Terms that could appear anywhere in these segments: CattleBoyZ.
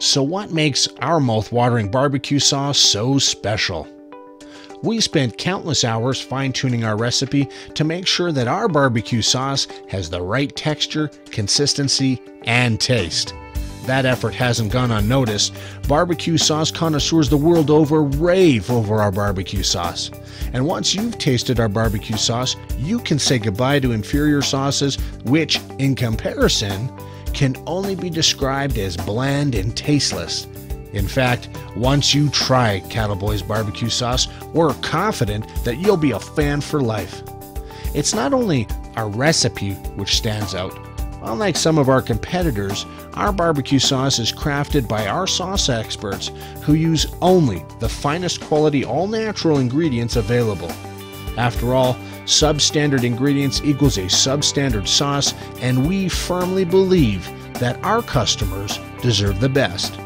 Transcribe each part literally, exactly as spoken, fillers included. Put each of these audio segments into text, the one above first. So what makes our mouth-watering barbecue sauce so special? We spent countless hours fine-tuning our recipe to make sure that our barbecue sauce has the right texture, consistency, and taste. That effort hasn't gone unnoticed. Barbecue sauce connoisseurs the world over rave over our barbecue sauce. And once you've tasted our barbecue sauce, you can say goodbye to inferior sauces, which, in comparison, can only be described as bland and tasteless. In fact, once you try CattleBoyZ barbecue sauce, we're confident that you'll be a fan for life. It's not only our recipe which stands out. Unlike some of our competitors, our barbecue sauce is crafted by our sauce experts who use only the finest quality all-natural ingredients available. After all, substandard ingredients equals a substandard sauce, and we firmly believe that our customers deserve the best.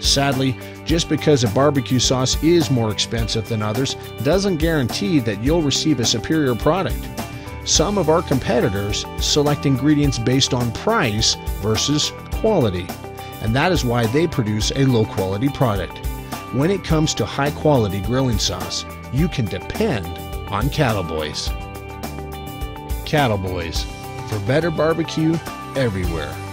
Sadly, just because a barbecue sauce is more expensive than others doesn't guarantee that you'll receive a superior product. Some of our competitors select ingredients based on price versus quality, and that is why they produce a low-quality product. When it comes to high-quality grilling sauce, you can depend on CattleBoyZ. CattleBoyZ, for better barbecue everywhere.